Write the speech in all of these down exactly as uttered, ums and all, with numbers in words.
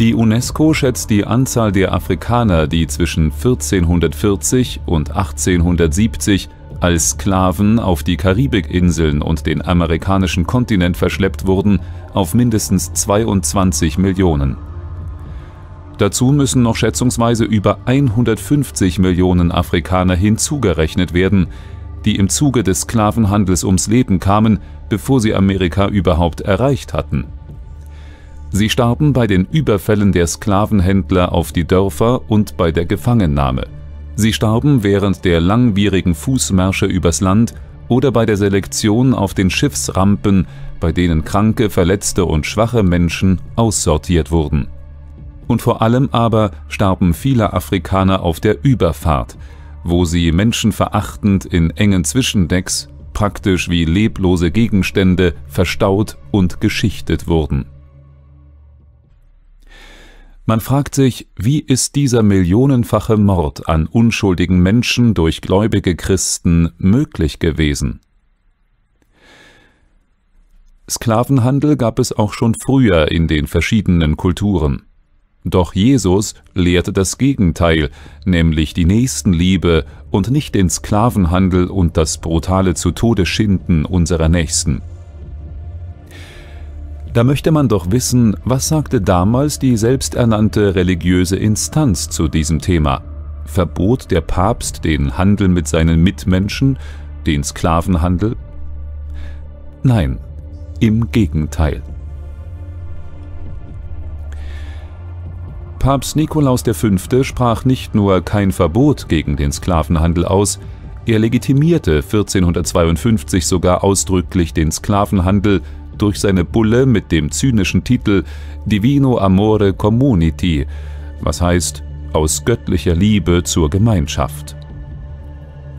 Die UNESCO schätzt die Anzahl der Afrikaner, die zwischen vierzehnhundertvierzig und achtzehnhundertsiebzig als Sklaven auf die Karibikinseln und den amerikanischen Kontinent verschleppt wurden, auf mindestens zweiundzwanzig Millionen. Dazu müssen noch schätzungsweise über hundertfünfzig Millionen Afrikaner hinzugerechnet werden, die im Zuge des Sklavenhandels ums Leben kamen, bevor sie Amerika überhaupt erreicht hatten. Sie starben bei den Überfällen der Sklavenhändler auf die Dörfer und bei der Gefangennahme. Sie starben während der langwierigen Fußmärsche übers Land oder bei der Selektion auf den Schiffsrampen, bei denen kranke, verletzte und schwache Menschen aussortiert wurden. Und vor allem aber starben viele Afrikaner auf der Überfahrt, wo sie menschenverachtend in engen Zwischendecks, praktisch wie leblose Gegenstände, verstaut und geschichtet wurden. Man fragt sich, wie ist dieser millionenfache Mord an unschuldigen Menschen durch gläubige Christen möglich gewesen? Sklavenhandel gab es auch schon früher in den verschiedenen Kulturen. Doch Jesus lehrte das Gegenteil, nämlich die Nächstenliebe und nicht den Sklavenhandel und das brutale Zu-Tode-Schinden unserer Nächsten. Da möchte man doch wissen, was sagte damals die selbsternannte religiöse Instanz zu diesem Thema? Verbot der Papst den Handel mit seinen Mitmenschen, den Sklavenhandel? Nein, im Gegenteil. Papst Nikolaus der Fünfte sprach nicht nur kein Verbot gegen den Sklavenhandel aus, er legitimierte vierzehnhundertzweiundfünfzig sogar ausdrücklich den Sklavenhandel durch seine Bulle mit dem zynischen Titel Divino Amore Communiti, was heißt, aus göttlicher Liebe zur Gemeinschaft.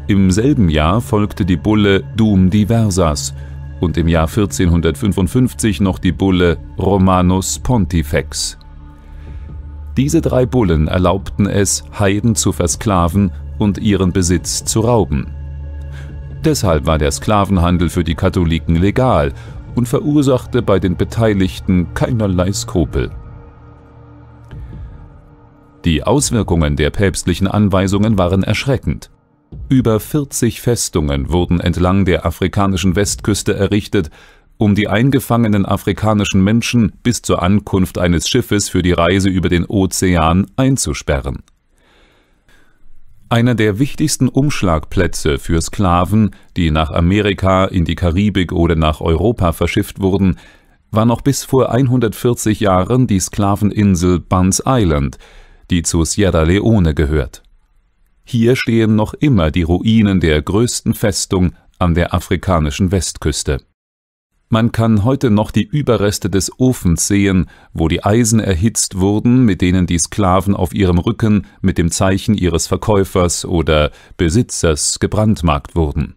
Im selben Jahr folgte die Bulle Dum Diversas und im Jahr vierzehnhundertfünfundfünfzig noch die Bulle Romanus Pontifex. Diese drei Bullen erlaubten es, Heiden zu versklaven und ihren Besitz zu rauben. Deshalb war der Sklavenhandel für die Katholiken legal und verursachte bei den Beteiligten keinerlei Skrupel. Die Auswirkungen der päpstlichen Anweisungen waren erschreckend. Über vierzig Festungen wurden entlang der afrikanischen Westküste errichtet, um die eingefangenen afrikanischen Menschen bis zur Ankunft eines Schiffes für die Reise über den Ozean einzusperren. Einer der wichtigsten Umschlagplätze für Sklaven, die nach Amerika, in die Karibik oder nach Europa verschifft wurden, war noch bis vor hundertvierzig Jahren die Sklaveninsel Bunce Island, die zu Sierra Leone gehört. Hier stehen noch immer die Ruinen der größten Festung an der afrikanischen Westküste. Man kann heute noch die Überreste des Ofens sehen, wo die Eisen erhitzt wurden, mit denen die Sklaven auf ihrem Rücken mit dem Zeichen ihres Verkäufers oder Besitzers gebrandmarkt wurden.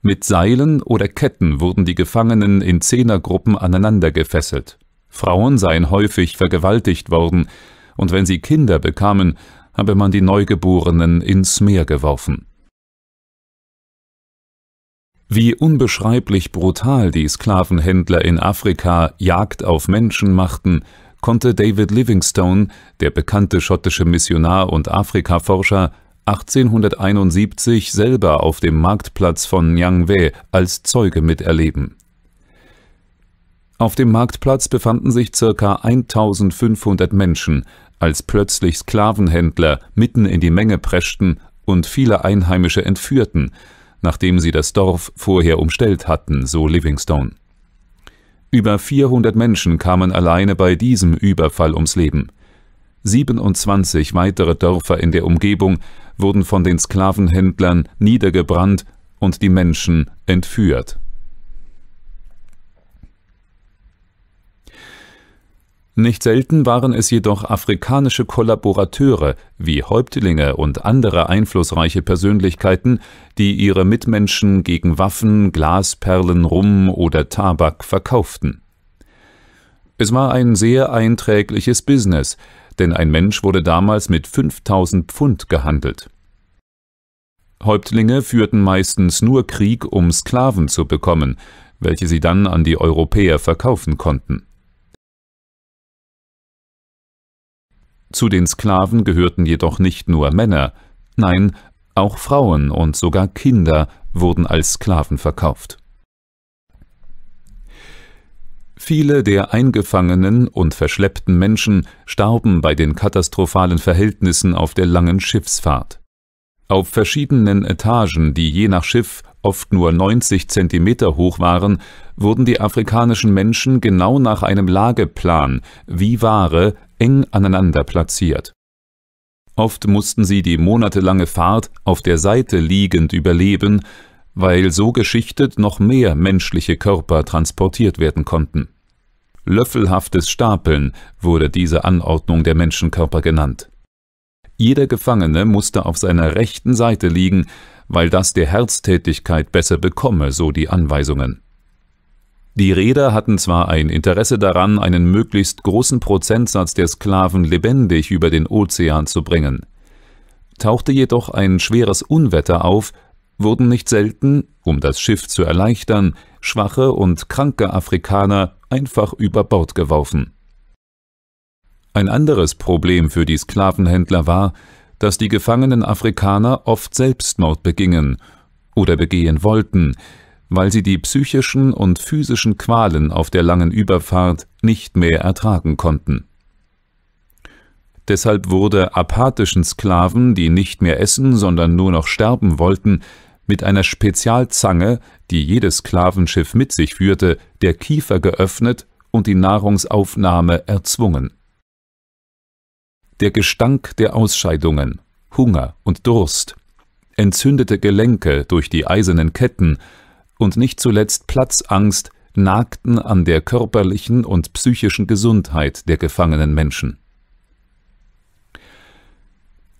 Mit Seilen oder Ketten wurden die Gefangenen in Zehnergruppen aneinander gefesselt. Frauen seien häufig vergewaltigt worden, und wenn sie Kinder bekamen, habe man die Neugeborenen ins Meer geworfen. Wie unbeschreiblich brutal die Sklavenhändler in Afrika Jagd auf Menschen machten, konnte David Livingstone, der bekannte schottische Missionar und Afrikaforscher, achtzehnhunderteinundsiebzig selber auf dem Marktplatz von Nyangwe als Zeuge miterleben. Auf dem Marktplatz befanden sich ca. eintausendfünfhundert Menschen, als plötzlich Sklavenhändler mitten in die Menge preschten und viele Einheimische entführten, nachdem sie das Dorf vorher umstellt hatten, so Livingstone. Über vierhundert Menschen kamen alleine bei diesem Überfall ums Leben. siebenundzwanzig weitere Dörfer in der Umgebung wurden von den Sklavenhändlern niedergebrannt und die Menschen entführt. Nicht selten waren es jedoch afrikanische Kollaborateure wie Häuptlinge und andere einflussreiche Persönlichkeiten, die ihre Mitmenschen gegen Waffen, Glasperlen, Rum oder Tabak verkauften. Es war ein sehr einträgliches Business, denn ein Mensch wurde damals mit fünftausend Pfund gehandelt. Häuptlinge führten meistens nur Krieg, um Sklaven zu bekommen, welche sie dann an die Europäer verkaufen konnten. Zu den Sklaven gehörten jedoch nicht nur Männer, nein, auch Frauen und sogar Kinder wurden als Sklaven verkauft. Viele der eingefangenen und verschleppten Menschen starben bei den katastrophalen Verhältnissen auf der langen Schiffsfahrt. Auf verschiedenen Etagen, die je nach Schiff oft nur neunzig Zentimeter hoch waren, wurden die afrikanischen Menschen genau nach einem Lageplan, wie Ware, eng aneinander platziert. Oft mussten sie die monatelange Fahrt auf der Seite liegend überleben, weil so geschichtet noch mehr menschliche Körper transportiert werden konnten. Löffelhaftes Stapeln wurde diese Anordnung der Menschenkörper genannt. Jeder Gefangene musste auf seiner rechten Seite liegen, weil das der Herztätigkeit besser bekomme, so die Anweisungen. Die Reeder hatten zwar ein Interesse daran, einen möglichst großen Prozentsatz der Sklaven lebendig über den Ozean zu bringen. Tauchte jedoch ein schweres Unwetter auf, wurden nicht selten, um das Schiff zu erleichtern, schwache und kranke Afrikaner einfach über Bord geworfen. Ein anderes Problem für die Sklavenhändler war, dass die gefangenen Afrikaner oft Selbstmord begingen oder begehen wollten, weil sie die psychischen und physischen Qualen auf der langen Überfahrt nicht mehr ertragen konnten. Deshalb wurde apathischen Sklaven, die nicht mehr essen, sondern nur noch sterben wollten, mit einer Spezialzange, die jedes Sklavenschiff mit sich führte, der Kiefer geöffnet und die Nahrungsaufnahme erzwungen. Der Gestank der Ausscheidungen, Hunger und Durst, entzündete Gelenke durch die eisernen Ketten und nicht zuletzt Platzangst nagten an der körperlichen und psychischen Gesundheit der gefangenen Menschen.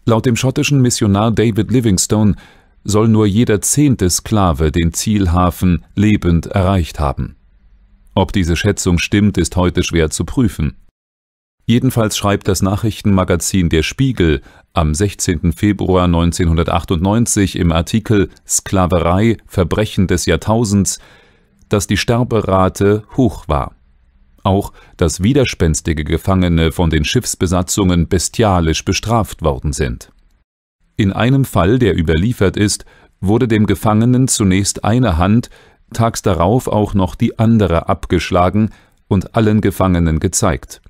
Laut dem schottischen Missionar David Livingstone soll nur jeder zehnte Sklave den Zielhafen lebend erreicht haben. Ob diese Schätzung stimmt, ist heute schwer zu prüfen. Jedenfalls schreibt das Nachrichtenmagazin Der Spiegel am sechzehnten Februar neunzehnhundertachtundneunzig im Artikel Sklaverei – Verbrechen des Jahrtausends, dass die Sterberate hoch war. Auch, dass widerspenstige Gefangene von den Schiffsbesatzungen bestialisch bestraft worden sind. In einem Fall, der überliefert ist, wurde dem Gefangenen zunächst eine Hand, tags darauf auch noch die andere abgeschlagen und allen Gefangenen gezeigt.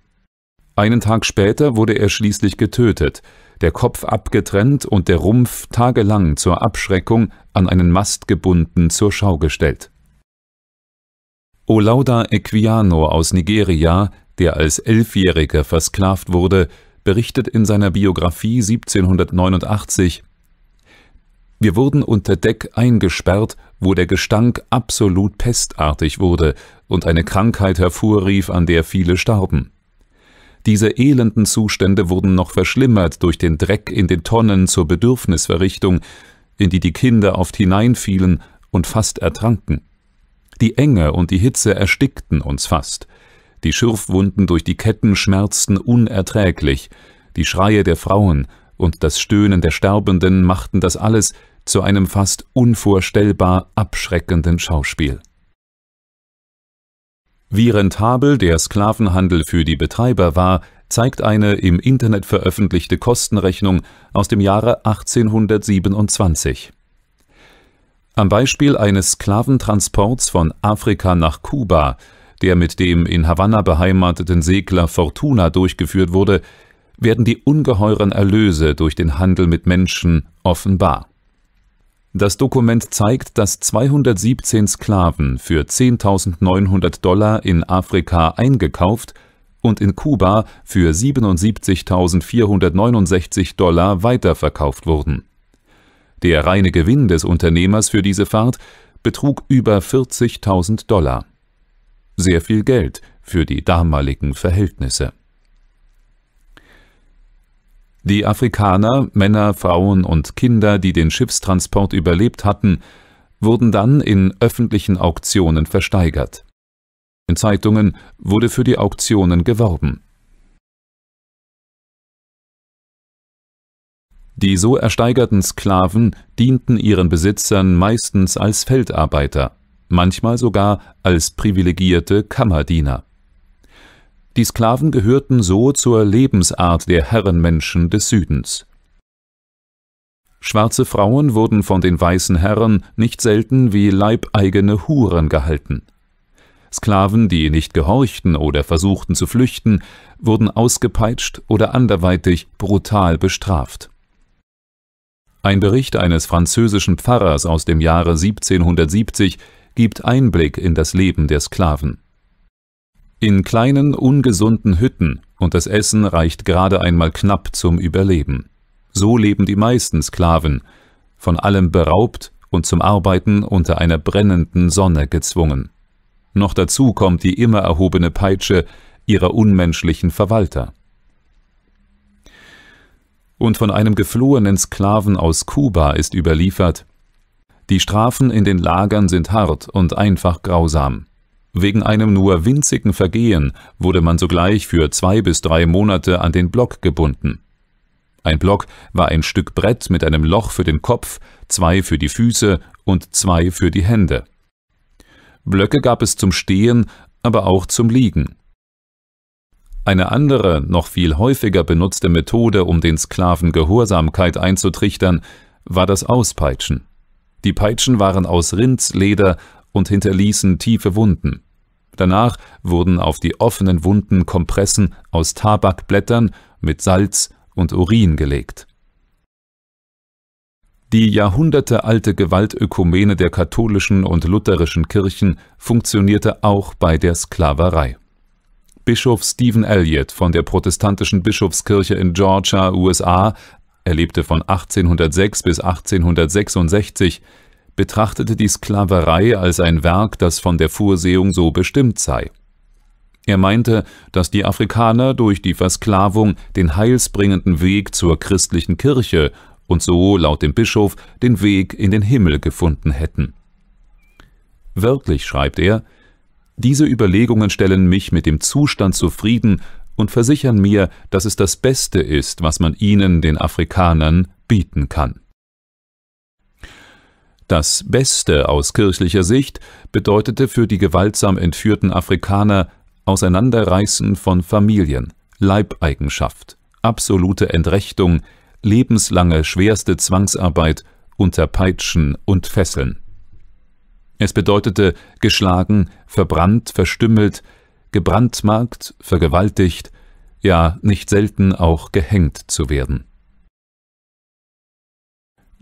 Einen Tag später wurde er schließlich getötet, der Kopf abgetrennt und der Rumpf tagelang zur Abschreckung an einen Mast gebunden zur Schau gestellt. Olaudah Equiano aus Nigeria, der als Elfjähriger versklavt wurde, berichtet in seiner Biografie siebzehnhundertneunundachtzig: Wir wurden unter Deck eingesperrt, wo der Gestank absolut pestartig wurde und eine Krankheit hervorrief, an der viele starben. Diese elenden Zustände wurden noch verschlimmert durch den Dreck in den Tonnen zur Bedürfnisverrichtung, in die die Kinder oft hineinfielen und fast ertranken. Die Enge und die Hitze erstickten uns fast. Die Schürfwunden durch die Ketten schmerzten unerträglich. Die Schreie der Frauen und das Stöhnen der Sterbenden machten das alles zu einem fast unvorstellbar abschreckenden Schauspiel. Wie rentabel der Sklavenhandel für die Betreiber war, zeigt eine im Internet veröffentlichte Kostenrechnung aus dem Jahre achtzehnhundertsiebenundzwanzig. Am Beispiel eines Sklaventransports von Afrika nach Kuba, der mit dem in Havanna beheimateten Segler Fortuna durchgeführt wurde, werden die ungeheuren Erlöse durch den Handel mit Menschen offenbar. Das Dokument zeigt, dass zweihundertsiebzehn Sklaven für zehntausendneunhundert Dollar in Afrika eingekauft und in Kuba für siebenundsiebzigtausendvierhundertneunundsechzig Dollar weiterverkauft wurden. Der reine Gewinn des Unternehmers für diese Fahrt betrug über vierzigtausend Dollar. Sehr viel Geld für die damaligen Verhältnisse. Die Afrikaner, Männer, Frauen und Kinder, die den Schiffstransport überlebt hatten, wurden dann in öffentlichen Auktionen versteigert. In Zeitungen wurde für die Auktionen geworben. Die so ersteigerten Sklaven dienten ihren Besitzern meistens als Feldarbeiter, manchmal sogar als privilegierte Kammerdiener. Die Sklaven gehörten so zur Lebensart der Herrenmenschen des Südens. Schwarze Frauen wurden von den weißen Herren nicht selten wie leibeigene Huren gehalten. Sklaven, die nicht gehorchten oder versuchten zu flüchten, wurden ausgepeitscht oder anderweitig brutal bestraft. Ein Bericht eines französischen Pfarrers aus dem Jahre siebzehnhundertsiebzig gibt Einblick in das Leben der Sklaven. In kleinen, ungesunden Hütten und das Essen reicht gerade einmal knapp zum Überleben. So leben die meisten Sklaven, von allem beraubt und zum Arbeiten unter einer brennenden Sonne gezwungen. Noch dazu kommt die immer erhobene Peitsche ihrer unmenschlichen Verwalter. Und von einem geflohenen Sklaven aus Kuba ist überliefert: Die Strafen in den Lagern sind hart und einfach grausam. Wegen einem nur winzigen Vergehen wurde man sogleich für zwei bis drei Monate an den Block gebunden. Ein Block war ein Stück Brett mit einem Loch für den Kopf, zwei für die Füße und zwei für die Hände. Blöcke gab es zum Stehen, aber auch zum Liegen. Eine andere, noch viel häufiger benutzte Methode, um den Sklaven Gehorsamkeit einzutrichtern, war das Auspeitschen. Die Peitschen waren aus Rindsleder und hinterließen tiefe Wunden. Danach wurden auf die offenen Wunden Kompressen aus Tabakblättern mit Salz und Urin gelegt. Die jahrhundertealte Gewaltökumene der katholischen und lutherischen Kirchen funktionierte auch bei der Sklaverei. Bischof Stephen Elliott von der protestantischen Bischofskirche in Georgia, U S A, er lebte von achtzehnhundertsechs bis achtzehnhundertsechsundsechzig, betrachtete die Sklaverei als ein Werk, das von der Vorsehung so bestimmt sei. Er meinte, dass die Afrikaner durch die Versklavung den heilsbringenden Weg zur christlichen Kirche und so, laut dem Bischof, den Weg in den Himmel gefunden hätten. Wörtlich schreibt er: Diese Überlegungen stellen mich mit dem Zustand zufrieden und versichern mir, dass es das Beste ist, was man ihnen, den Afrikanern, bieten kann. Das Beste aus kirchlicher Sicht bedeutete für die gewaltsam entführten Afrikaner Auseinanderreißen von Familien, Leibeigenschaft, absolute Entrechtung, lebenslange schwerste Zwangsarbeit unter Peitschen und Fesseln. Es bedeutete geschlagen, verbrannt, verstümmelt, gebrandmarkt, vergewaltigt, ja nicht selten auch gehängt zu werden.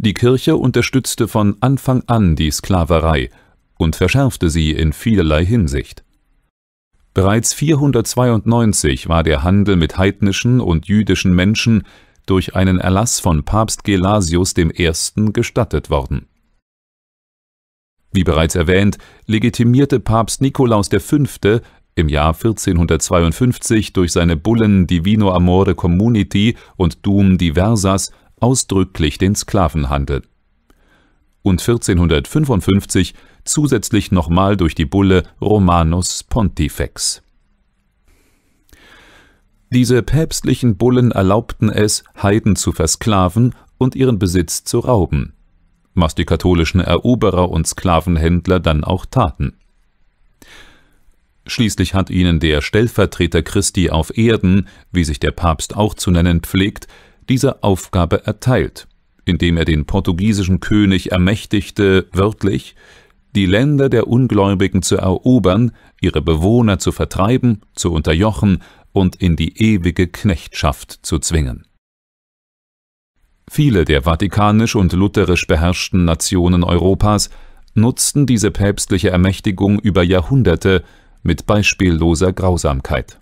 Die Kirche unterstützte von Anfang an die Sklaverei und verschärfte sie in vielerlei Hinsicht. Bereits vierhundertzweiundneunzig war der Handel mit heidnischen und jüdischen Menschen durch einen Erlass von Papst Gelasius I. gestattet worden. Wie bereits erwähnt, legitimierte Papst Nikolaus der Fünfte im Jahr vierzehnhundertzweiundfünfzig durch seine Bullen Divino Amore Communiti und Dum Diversas ausdrücklich den Sklavenhandel. Und vierzehnhundertfünfundfünfzig zusätzlich nochmal durch die Bulle Romanus Pontifex. Diese päpstlichen Bullen erlaubten es, Heiden zu versklaven und ihren Besitz zu rauben, was die katholischen Eroberer und Sklavenhändler dann auch taten. Schließlich hat ihnen der Stellvertreter Christi auf Erden, wie sich der Papst auch zu nennen pflegt, diese Aufgabe erteilt, indem er den portugiesischen König ermächtigte, wörtlich, die Länder der Ungläubigen zu erobern, ihre Bewohner zu vertreiben, zu unterjochen und in die ewige Knechtschaft zu zwingen. Viele der vatikanisch und lutherisch beherrschten Nationen Europas nutzten diese päpstliche Ermächtigung über Jahrhunderte mit beispielloser Grausamkeit.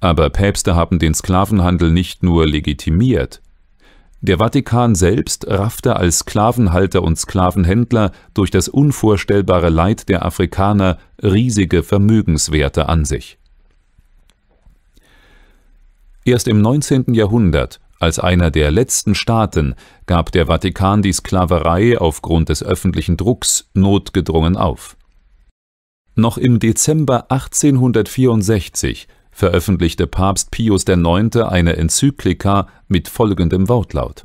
Aber Päpste haben den Sklavenhandel nicht nur legitimiert. Der Vatikan selbst raffte als Sklavenhalter und Sklavenhändler durch das unvorstellbare Leid der Afrikaner riesige Vermögenswerte an sich. Erst im neunzehnten Jahrhundert, als einer der letzten Staaten, gab der Vatikan die Sklaverei aufgrund des öffentlichen Drucks notgedrungen auf. Noch im Dezember achtzehnhundertvierundsechzig veröffentlichte Papst Pius der Neunte eine Enzyklika mit folgendem Wortlaut: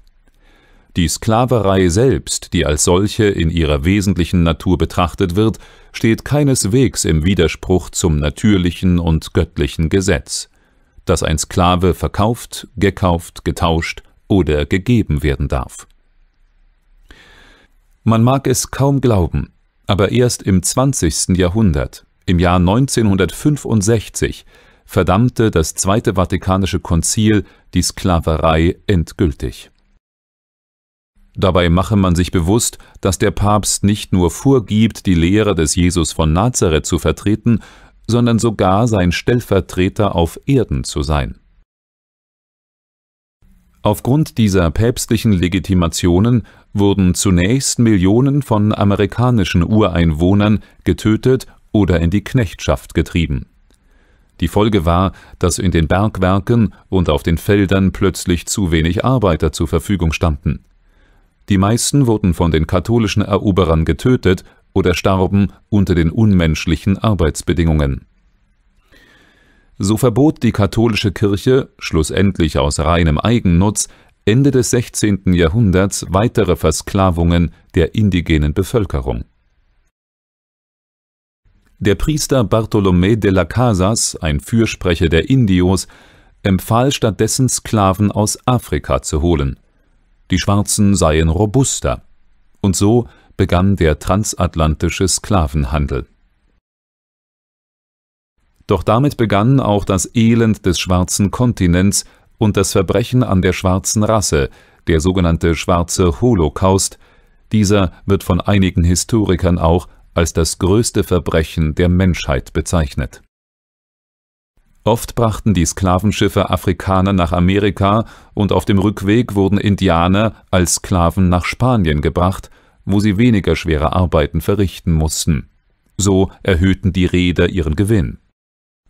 Die Sklaverei selbst, die als solche in ihrer wesentlichen Natur betrachtet wird, steht keineswegs im Widerspruch zum natürlichen und göttlichen Gesetz, dass ein Sklave verkauft, gekauft, getauscht oder gegeben werden darf. Man mag es kaum glauben, aber erst im zwanzigsten Jahrhundert, im Jahr neunzehnhundertfünfundsechzig, verdammte das Zweite Vatikanische Konzil die Sklaverei endgültig. Dabei mache man sich bewusst, dass der Papst nicht nur vorgibt, die Lehre des Jesus von Nazareth zu vertreten, sondern sogar sein Stellvertreter auf Erden zu sein. Aufgrund dieser päpstlichen Legitimationen wurden zunächst Millionen von amerikanischen Ureinwohnern getötet oder in die Knechtschaft getrieben. Die Folge war, dass in den Bergwerken und auf den Feldern plötzlich zu wenig Arbeiter zur Verfügung standen. Die meisten wurden von den katholischen Eroberern getötet oder starben unter den unmenschlichen Arbeitsbedingungen. So verbot die katholische Kirche, schlussendlich aus reinem Eigennutz, Ende des sechzehnten Jahrhunderts weitere Versklavungen der indigenen Bevölkerung. Der Priester Bartolomé de la Casas, ein Fürsprecher der Indios, empfahl stattdessen Sklaven aus Afrika zu holen. Die Schwarzen seien robuster. Und so begann der transatlantische Sklavenhandel. Doch damit begann auch das Elend des schwarzen Kontinents und das Verbrechen an der schwarzen Rasse, der sogenannte schwarze Holocaust. Dieser wird von einigen Historikern auch als das größte Verbrechen der Menschheit bezeichnet. Oft brachten die Sklavenschiffe Afrikaner nach Amerika und auf dem Rückweg wurden Indianer als Sklaven nach Spanien gebracht, wo sie weniger schwere Arbeiten verrichten mussten. So erhöhten die Reeder ihren Gewinn.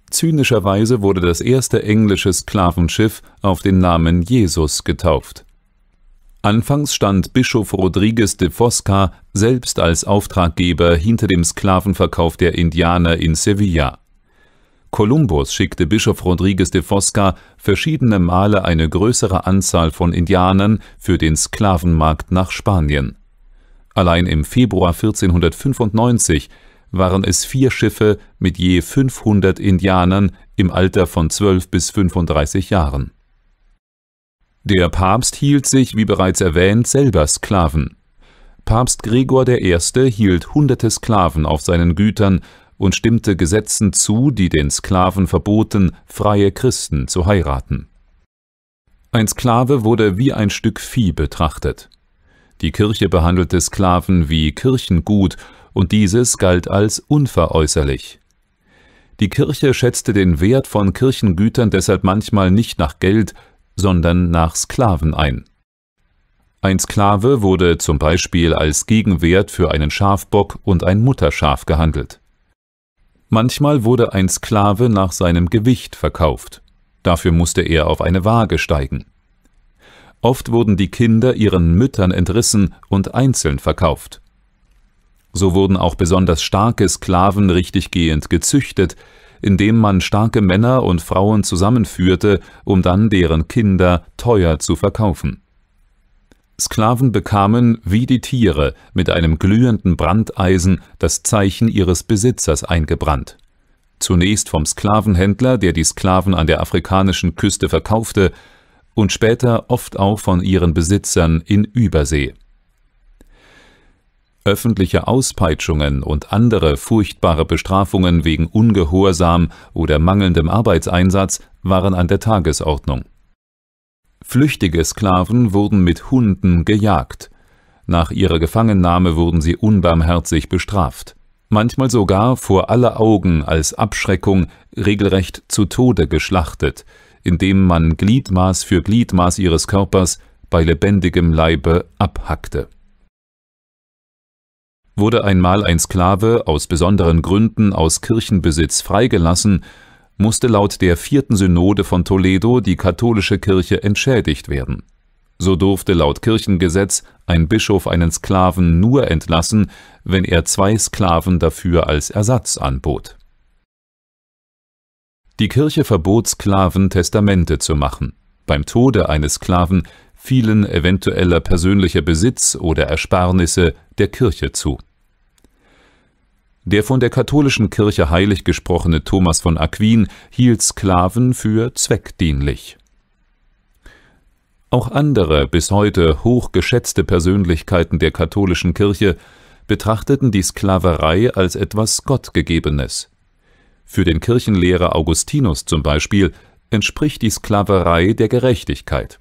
Zynischerweise wurde das erste englische Sklavenschiff auf den Namen Jesus getauft. Anfangs stand Bischof Rodríguez de Fosca selbst als Auftraggeber hinter dem Sklavenverkauf der Indianer in Sevilla. Kolumbus schickte Bischof Rodríguez de Fosca verschiedene Male eine größere Anzahl von Indianern für den Sklavenmarkt nach Spanien. Allein im Februar vierzehnhundertfünfundneunzig waren es vier Schiffe mit je fünfhundert Indianern im Alter von zwölf bis fünfunddreißig Jahren. Der Papst hielt sich, wie bereits erwähnt, selber Sklaven. Papst Gregor I. hielt hunderte Sklaven auf seinen Gütern und stimmte Gesetzen zu, die den Sklaven verboten, freie Christen zu heiraten. Ein Sklave wurde wie ein Stück Vieh betrachtet. Die Kirche behandelte Sklaven wie Kirchengut und dieses galt als unveräußerlich. Die Kirche schätzte den Wert von Kirchengütern deshalb manchmal nicht nach Geld, sondern nach Sklaven ein. Ein Sklave wurde zum Beispiel als Gegenwert für einen Schafbock und ein Mutterschaf gehandelt. Manchmal wurde ein Sklave nach seinem Gewicht verkauft. Dafür musste er auf eine Waage steigen. Oft wurden die Kinder ihren Müttern entrissen und einzeln verkauft. So wurden auch besonders starke Sklaven richtiggehend gezüchtet, indem man starke Männer und Frauen zusammenführte, um dann deren Kinder teuer zu verkaufen. Sklaven bekamen, wie die Tiere, mit einem glühenden Brandeisen das Zeichen ihres Besitzers eingebrannt. Zunächst vom Sklavenhändler, der die Sklaven an der afrikanischen Küste verkaufte, und später oft auch von ihren Besitzern in Übersee. Öffentliche Auspeitschungen und andere furchtbare Bestrafungen wegen Ungehorsam oder mangelndem Arbeitseinsatz waren an der Tagesordnung. Flüchtige Sklaven wurden mit Hunden gejagt. Nach ihrer Gefangennahme wurden sie unbarmherzig bestraft. Manchmal sogar vor aller Augen als Abschreckung regelrecht zu Tode geschlachtet, indem man Gliedmaß für Gliedmaß ihres Körpers bei lebendigem Leibe abhackte. Wurde einmal ein Sklave aus besonderen Gründen aus Kirchenbesitz freigelassen, musste laut der vierten Synode von Toledo die katholische Kirche entschädigt werden. So durfte laut Kirchengesetz ein Bischof einen Sklaven nur entlassen, wenn er zwei Sklaven dafür als Ersatz anbot. Die Kirche verbot Sklaven, Testamente zu machen. Beim Tode eines Sklaven fielen eventueller persönlicher Besitz oder Ersparnisse der Kirche zu. Der von der katholischen Kirche heilig gesprochene Thomas von Aquin hielt Sklaven für zweckdienlich. Auch andere bis heute hochgeschätzte Persönlichkeiten der katholischen Kirche betrachteten die Sklaverei als etwas Gottgegebenes. Für den Kirchenlehrer Augustinus zum Beispiel entspricht die Sklaverei der Gerechtigkeit.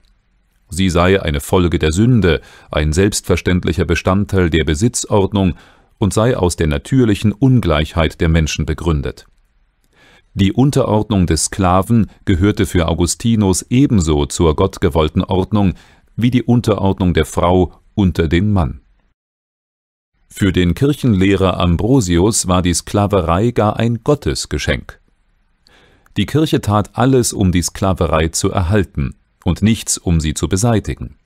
Sie sei eine Folge der Sünde, ein selbstverständlicher Bestandteil der Besitzordnung und sei aus der natürlichen Ungleichheit der Menschen begründet. Die Unterordnung des Sklaven gehörte für Augustinus ebenso zur gottgewollten Ordnung wie die Unterordnung der Frau unter den Mann. Für den Kirchenlehrer Ambrosius war die Sklaverei gar ein Gottesgeschenk. Die Kirche tat alles, um die Sklaverei zu erhalten, und nichts, um sie zu beseitigen.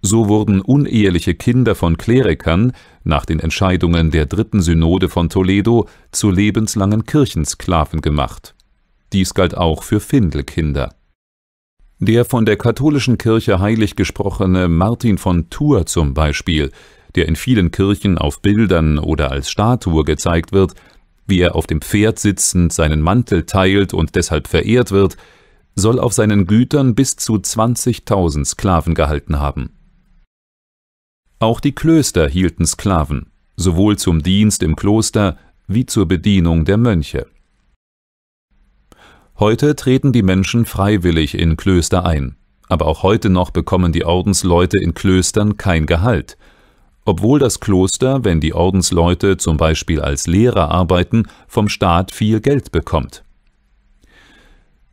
So wurden uneheliche Kinder von Klerikern nach den Entscheidungen der dritten Synode von Toledo zu lebenslangen Kirchensklaven gemacht. Dies galt auch für Findelkinder. Der von der katholischen Kirche heilig gesprochene Martin von Thur zum Beispiel, der in vielen Kirchen auf Bildern oder als Statue gezeigt wird, wie er auf dem Pferd sitzend seinen Mantel teilt und deshalb verehrt wird, soll auf seinen Gütern bis zu zwanzigtausend Sklaven gehalten haben. Auch die Klöster hielten Sklaven, sowohl zum Dienst im Kloster wie zur Bedienung der Mönche. Heute treten die Menschen freiwillig in Klöster ein, aber auch heute noch bekommen die Ordensleute in Klöstern kein Gehalt, obwohl das Kloster, wenn die Ordensleute zum Beispiel als Lehrer arbeiten, vom Staat viel Geld bekommt.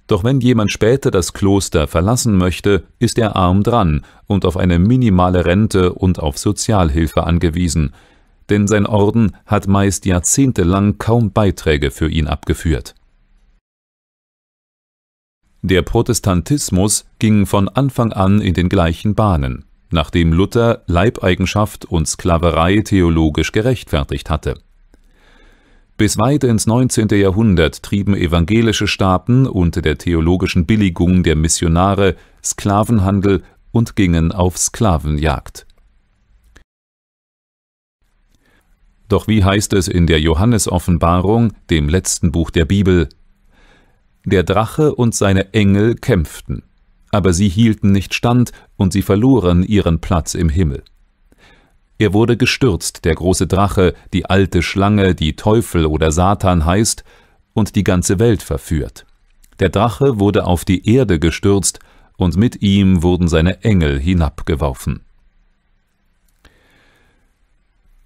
Doch wenn jemand später das Kloster verlassen möchte, ist er arm dran und auf eine minimale Rente und auf Sozialhilfe angewiesen, denn sein Orden hat meist jahrzehntelang kaum Beiträge für ihn abgeführt. Der Protestantismus ging von Anfang an in den gleichen Bahnen, nachdem Luther Leibeigenschaft und Sklaverei theologisch gerechtfertigt hatte. Bis weit ins neunzehnte Jahrhundert trieben evangelische Staaten unter der theologischen Billigung der Missionare Sklavenhandel und gingen auf Sklavenjagd. Doch wie heißt es in der Johannesoffenbarung, dem letzten Buch der Bibel? Der Drache und seine Engel kämpften, aber sie hielten nicht stand und sie verloren ihren Platz im Himmel. Er wurde gestürzt, der große Drache, die alte Schlange, die Teufel oder Satan heißt und die ganze Welt verführt. Der Drache wurde auf die Erde gestürzt und mit ihm wurden seine Engel hinabgeworfen.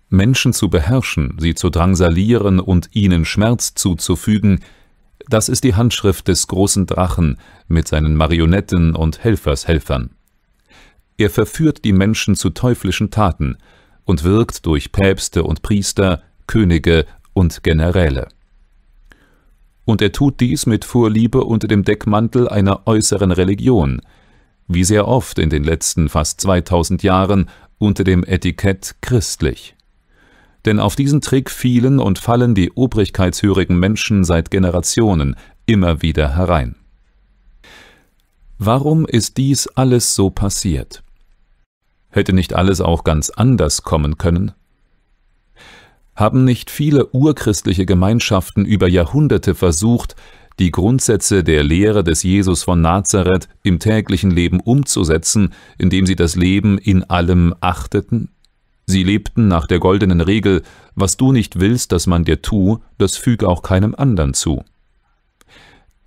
Menschen zu beherrschen, sie zu drangsalieren und ihnen Schmerz zuzufügen, das ist die Handschrift des großen Drachen mit seinen Marionetten und Helfershelfern. Er verführt die Menschen zu teuflischen Taten und wirkt durch Päpste und Priester, Könige und Generäle. Und er tut dies mit Vorliebe unter dem Deckmantel einer äußeren Religion, wie sehr oft in den letzten fast zweitausend Jahren unter dem Etikett christlich. Denn auf diesen Trick fielen und fallen die obrigkeitshörigen Menschen seit Generationen immer wieder herein. Warum ist dies alles so passiert? Hätte nicht alles auch ganz anders kommen können? Haben nicht viele urchristliche Gemeinschaften über Jahrhunderte versucht, die Grundsätze der Lehre des Jesus von Nazareth im täglichen Leben umzusetzen, indem sie das Leben in allem achteten? Sie lebten nach der goldenen Regel, was du nicht willst, dass man dir tu, das füge auch keinem anderen zu.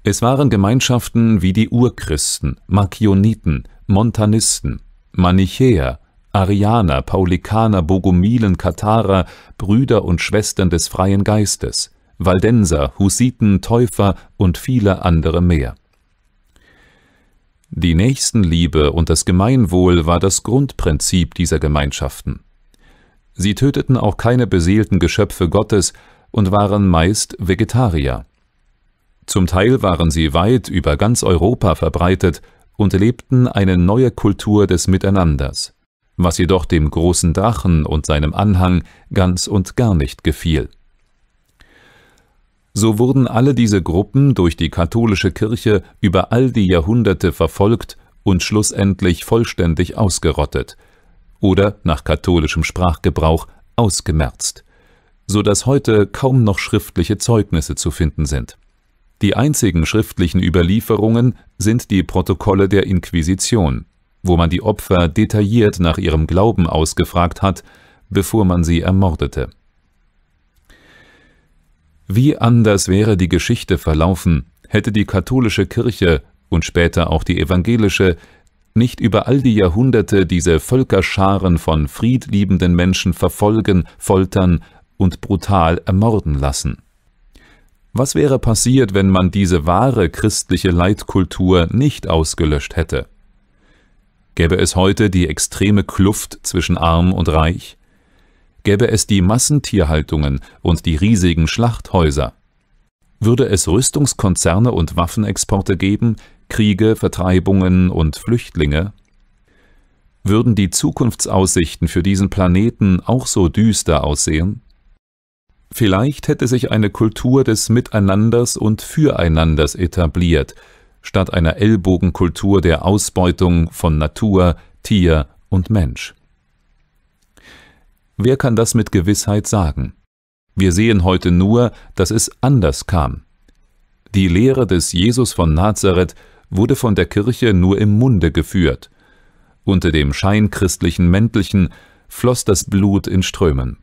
Es waren Gemeinschaften wie die Urchristen, Markioniten, Montanisten, Manichäer, Arianer, Paulikaner, Bogomilen, Katharer, Brüder und Schwestern des freien Geistes, Waldenser, Hussiten, Täufer und viele andere mehr. Die Nächstenliebe und das Gemeinwohl war das Grundprinzip dieser Gemeinschaften. Sie töteten auch keine beseelten Geschöpfe Gottes und waren meist Vegetarier. Zum Teil waren sie weit über ganz Europa verbreitet und lebten eine neue Kultur des Miteinanders, was jedoch dem großen Drachen und seinem Anhang ganz und gar nicht gefiel. So wurden alle diese Gruppen durch die katholische Kirche über all die Jahrhunderte verfolgt und schlussendlich vollständig ausgerottet oder nach katholischem Sprachgebrauch ausgemerzt, so dass heute kaum noch schriftliche Zeugnisse zu finden sind. Die einzigen schriftlichen Überlieferungen sind die Protokolle der Inquisition, wo man die Opfer detailliert nach ihrem Glauben ausgefragt hat, bevor man sie ermordete. Wie anders wäre die Geschichte verlaufen, hätte die katholische Kirche und später auch die evangelische nicht über all die Jahrhunderte diese Völkerscharen von friedliebenden Menschen verfolgen, foltern und brutal ermorden lassen. Was wäre passiert, wenn man diese wahre christliche Leitkultur nicht ausgelöscht hätte? Gäbe es heute die extreme Kluft zwischen Arm und Reich? Gäbe es die Massentierhaltungen und die riesigen Schlachthäuser? Würde es Rüstungskonzerne und Waffenexporte geben, Kriege, Vertreibungen und Flüchtlinge? Würden die Zukunftsaussichten für diesen Planeten auch so düster aussehen? Vielleicht hätte sich eine Kultur des Miteinanders und Füreinanders etabliert, statt einer Ellbogenkultur der Ausbeutung von Natur, Tier und Mensch. Wer kann das mit Gewissheit sagen? Wir sehen heute nur, dass es anders kam. Die Lehre des Jesus von Nazareth wurde von der Kirche nur im Munde geführt. Unter dem scheinchristlichen Mäntelchen floss das Blut in Strömen.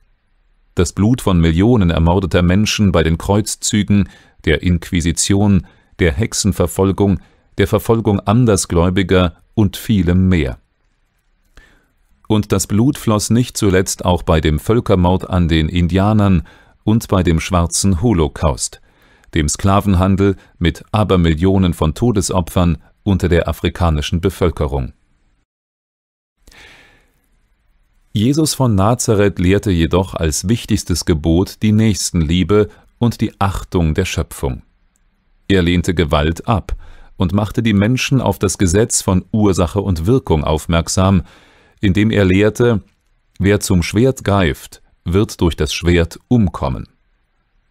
Das Blut von Millionen ermordeter Menschen bei den Kreuzzügen, der Inquisition, der Hexenverfolgung, der Verfolgung Andersgläubiger und vielem mehr. Und das Blut floss nicht zuletzt auch bei dem Völkermord an den Indianern und bei dem schwarzen Holocaust, dem Sklavenhandel mit Abermillionen von Todesopfern unter der afrikanischen Bevölkerung. Jesus von Nazareth lehrte jedoch als wichtigstes Gebot die Nächstenliebe und die Achtung der Schöpfung. Er lehnte Gewalt ab und machte die Menschen auf das Gesetz von Ursache und Wirkung aufmerksam, indem er lehrte, wer zum Schwert greift, wird durch das Schwert umkommen.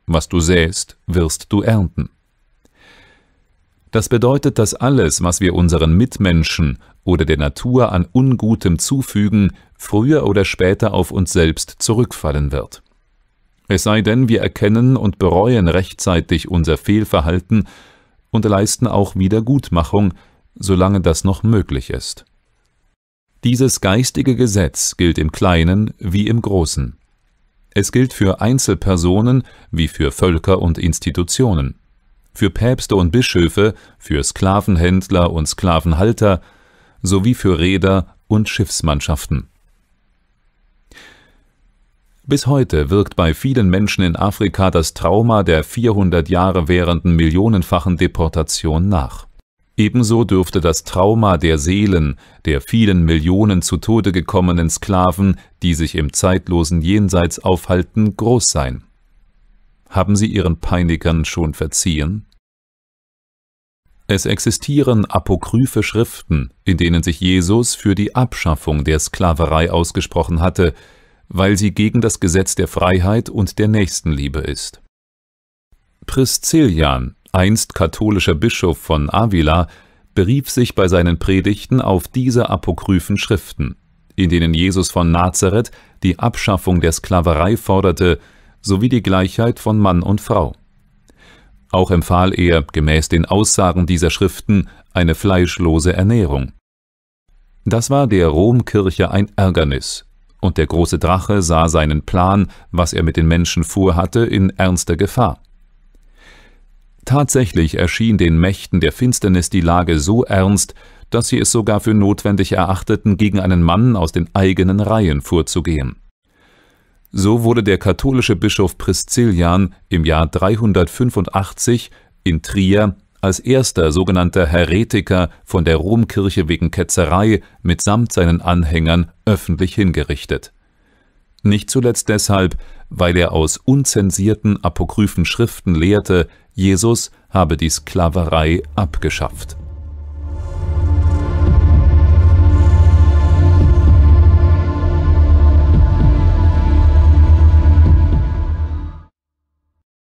Was du säst, wirst du ernten. Das bedeutet, dass alles, was wir unseren Mitmenschen oder der Natur an Ungutem zufügen, früher oder später auf uns selbst zurückfallen wird. Es sei denn, wir erkennen und bereuen rechtzeitig unser Fehlverhalten und leisten auch Wiedergutmachung, solange das noch möglich ist. Dieses geistige Gesetz gilt im Kleinen wie im Großen. Es gilt für Einzelpersonen wie für Völker und Institutionen, für Päpste und Bischöfe, für Sklavenhändler und Sklavenhalter, sowie für Reeder und Schiffsmannschaften. Bis heute wirkt bei vielen Menschen in Afrika das Trauma der vierhundert Jahre währenden millionenfachen Deportation nach. Ebenso dürfte das Trauma der Seelen der vielen Millionen zu Tode gekommenen Sklaven, die sich im zeitlosen Jenseits aufhalten, groß sein. Haben sie ihren Peinigern schon verziehen? Es existieren apokryphe Schriften, in denen sich Jesus für die Abschaffung der Sklaverei ausgesprochen hatte, weil sie gegen das Gesetz der Freiheit und der Nächstenliebe ist. Priscillian, einst katholischer Bischof von Avila, berief sich bei seinen Predigten auf diese apokryphen Schriften, in denen Jesus von Nazareth die Abschaffung der Sklaverei forderte, sowie die Gleichheit von Mann und Frau. Auch empfahl er, gemäß den Aussagen dieser Schriften, eine fleischlose Ernährung. Das war der Romkirche ein Ärgernis, und der große Drache sah seinen Plan, was er mit den Menschen vorhatte, in ernster Gefahr. Tatsächlich erschien den Mächten der Finsternis die Lage so ernst, dass sie es sogar für notwendig erachteten, gegen einen Mann aus den eigenen Reihen vorzugehen. So wurde der katholische Bischof Priscillian im Jahr dreihundertfünfundachtzig in Trier als erster sogenannter Häretiker von der Romkirche wegen Ketzerei mitsamt seinen Anhängern öffentlich hingerichtet. Nicht zuletzt deshalb, weil er aus unzensierten apokryphen Schriften lehrte, Jesus habe die Sklaverei abgeschafft.